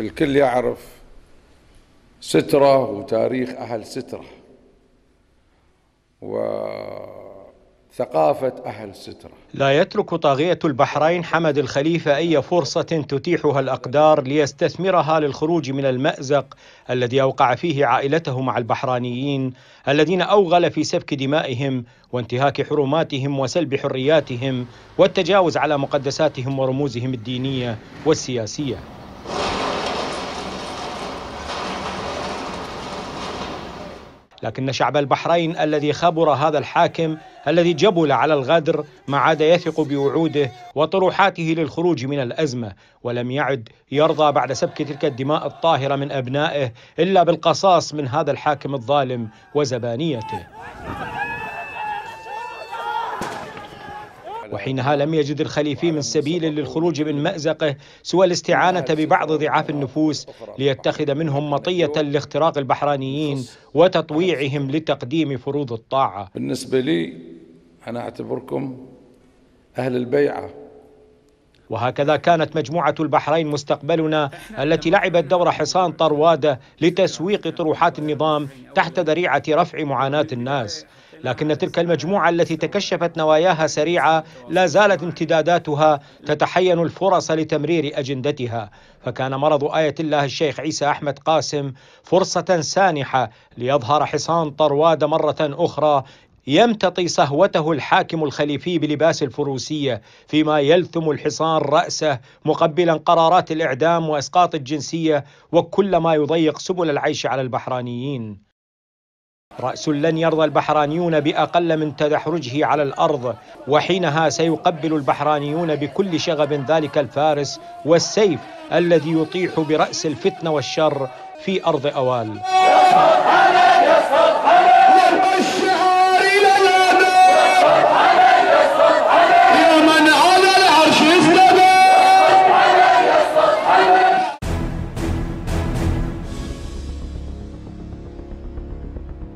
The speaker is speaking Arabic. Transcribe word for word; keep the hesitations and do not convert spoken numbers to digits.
الكل يعرف سترة وتاريخ أهل سترة وثقافة أهل سترة. لا يترك طاغية البحرين حمد الخليفة أي فرصة تتيحها الأقدار ليستثمرها للخروج من المأزق الذي أوقع فيه عائلته مع البحرانيين الذين أوغل في سفك دمائهم وانتهاك حرماتهم وسلب حرياتهم والتجاوز على مقدساتهم ورموزهم الدينية والسياسية. لكن شعب البحرين الذي خبر هذا الحاكم الذي جبل على الغدر ما عاد يثق بوعوده وطروحاته للخروج من الأزمة، ولم يعد يرضى بعد سفك تلك الدماء الطاهرة من أبنائه إلا بالقصاص من هذا الحاكم الظالم وزبانيته. وحينها لم يجد الخليفي من سبيل للخروج من مأزقه سوى الاستعانة ببعض ضعاف النفوس ليتخذ منهم مطية لاختراق البحرانيين وتطويعهم لتقديم فروض الطاعة. بالنسبة لي أنا أعتبركم أهل البيعة. وهكذا كانت مجموعة البحرين مستقبلنا التي لعبت دور حصان طروادة لتسويق طروحات النظام تحت ذريعة رفع معاناة الناس. لكن تلك المجموعة التي تكشفت نواياها سريعة لا زالت امتداداتها تتحين الفرص لتمرير أجندتها، فكان مرض آية الله الشيخ عيسى أحمد قاسم فرصة سانحة ليظهر حصان طروادة مرة أخرى يمتطي صهوته الحاكم الخليفي بلباس الفروسية، فيما يلثم الحصان رأسه مقبلا قرارات الإعدام وإسقاط الجنسية وكل ما يضيق سبل العيش على البحرانيين. رأس لن يرضى البحرانيون بأقل من تدحرجه على الأرض، وحينها سيقبل البحرانيون بكل شغب ذلك الفارس والسيف الذي يطيح برأس الفتنة والشر في أرض أوال.